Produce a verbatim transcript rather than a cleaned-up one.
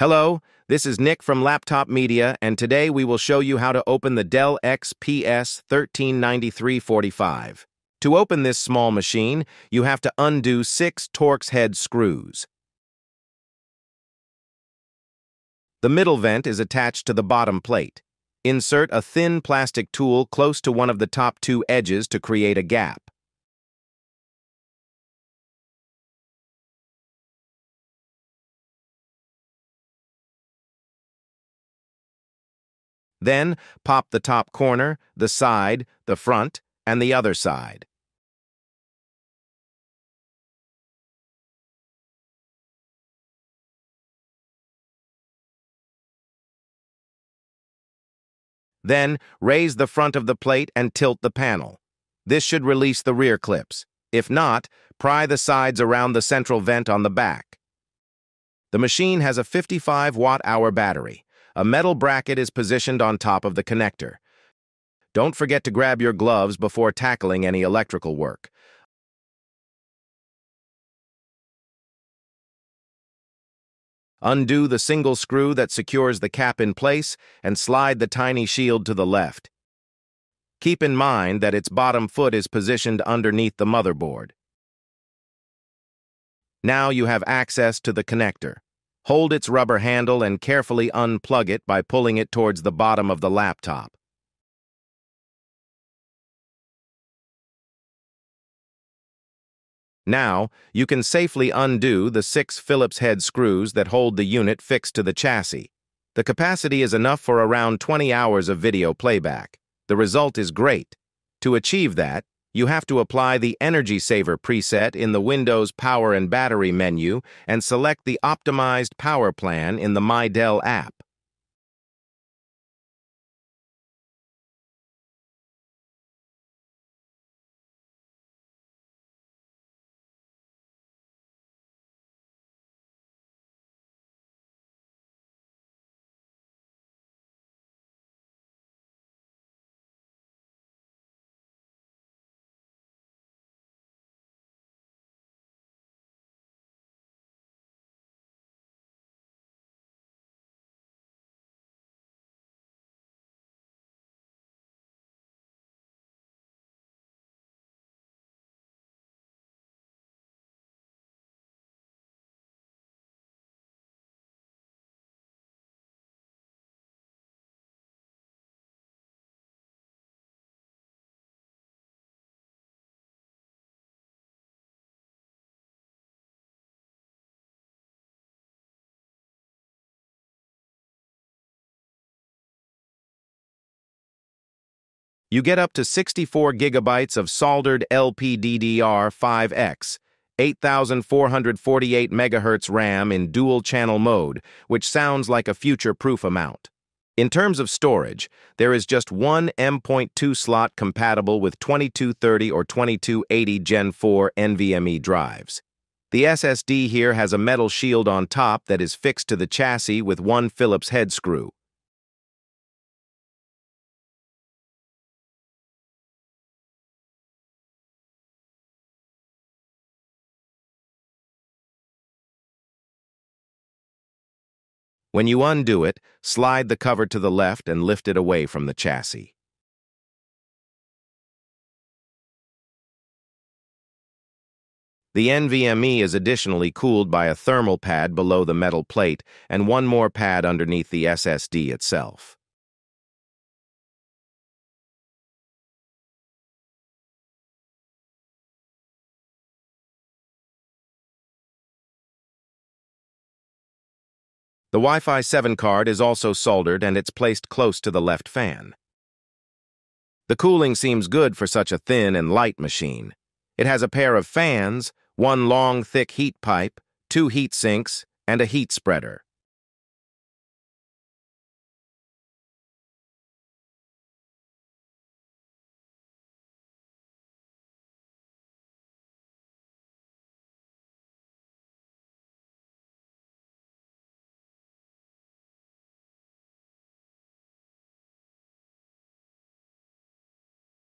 Hello, this is Nick from Laptop Media, and today we will show you how to open the Dell X P S thirteen ninety-three forty-five. To open this small machine, you have to undo six Torx head screws. The middle vent is attached to the bottom plate. Insert a thin plastic tool close to one of the top two edges to create a gap. Then, pop the top corner, the side, the front, and the other side. Then, raise the front of the plate and tilt the panel. This should release the rear clips. If not, pry the sides around the central vent on the back. The machine has a fifty-five watt hour battery. A metal bracket is positioned on top of the connector. Don't forget to grab your gloves before tackling any electrical work. Undo the single screw that secures the cap in place and slide the tiny shield to the left. Keep in mind that its bottom foot is positioned underneath the motherboard. Now you have access to the connector. Hold its rubber handle and carefully unplug it by pulling it towards the bottom of the laptop. Now, you can safely undo the six Phillips head screws that hold the unit fixed to the chassis. The capacity is enough for around twenty hours of video playback. The result is great. To achieve that, you have to apply the Energy Saver preset in the Windows Power and Battery menu and select the Optimized Power Plan in the MyDell app. You get up to sixty-four gigabytes of soldered L P D D R five X, eight thousand four hundred forty-eight megahertz RAM in dual-channel mode, which sounds like a future-proof amount. In terms of storage, there is just one M dot two slot compatible with twenty-two thirty or twenty-two eighty Gen four N V M E drives. The S S D here has a metal shield on top that is fixed to the chassis with one Phillips head screw. When you undo it, slide the cover to the left and lift it away from the chassis. The N V M E is additionally cooled by a thermal pad below the metal plate and one more pad underneath the S S D itself. The Wi-Fi seven card is also soldered and it's placed close to the left fan. The cooling seems good for such a thin and light machine. It has a pair of fans, one long thick heat pipe, two heat sinks, and a heat spreader.